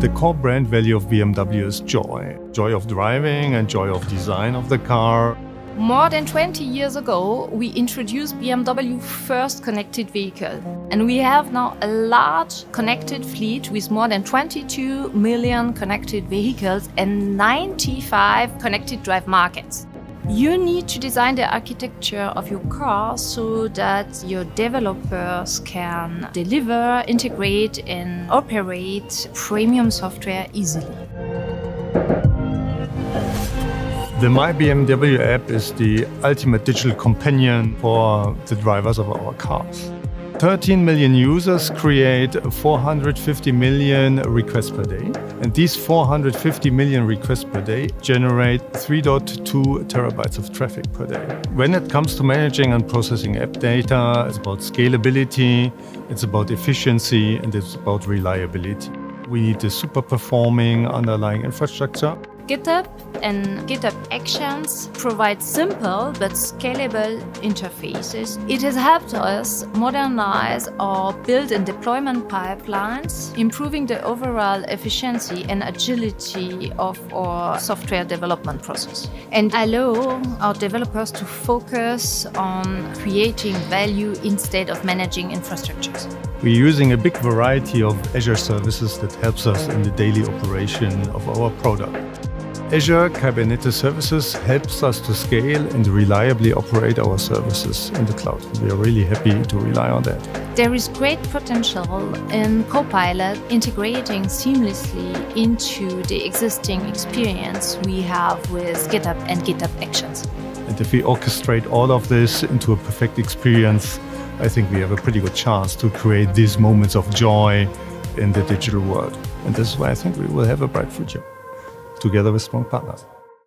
The core brand value of BMW is joy. Joy of driving and joy of design of the car. More than 20 years ago, we introduced BMW's first connected vehicle. And we have now a large connected fleet with more than 22 million connected vehicles and 95 connected drive markets. You need to design the architecture of your car so that your developers can deliver, integrate and operate premium software easily. The My BMW app is the ultimate digital companion for the drivers of our cars. 13 million users create 450 million requests per day. And these 450 million requests per day generate 3.2 terabytes of traffic per day. When it comes to managing and processing app data, it's about scalability, it's about efficiency, and it's about reliability. We need a super performing underlying infrastructure. GitHub and GitHub Actions provide simple but scalable interfaces. It has helped us modernize our build and deployment pipelines, improving the overall efficiency and agility of our software development process, and allow our developers to focus on creating value instead of managing infrastructures. We're using a big variety of Azure services that helps us in the daily operation of our product. Azure Kubernetes Services helps us to scale and reliably operate our services in the cloud. We are really happy to rely on that. There is great potential in Copilot integrating seamlessly into the existing experience we have with GitHub and GitHub Actions. And if we orchestrate all of this into a perfect experience, I think we have a pretty good chance to create these moments of joy in the digital world. And this is why I think we will have a bright future, together with strong partners.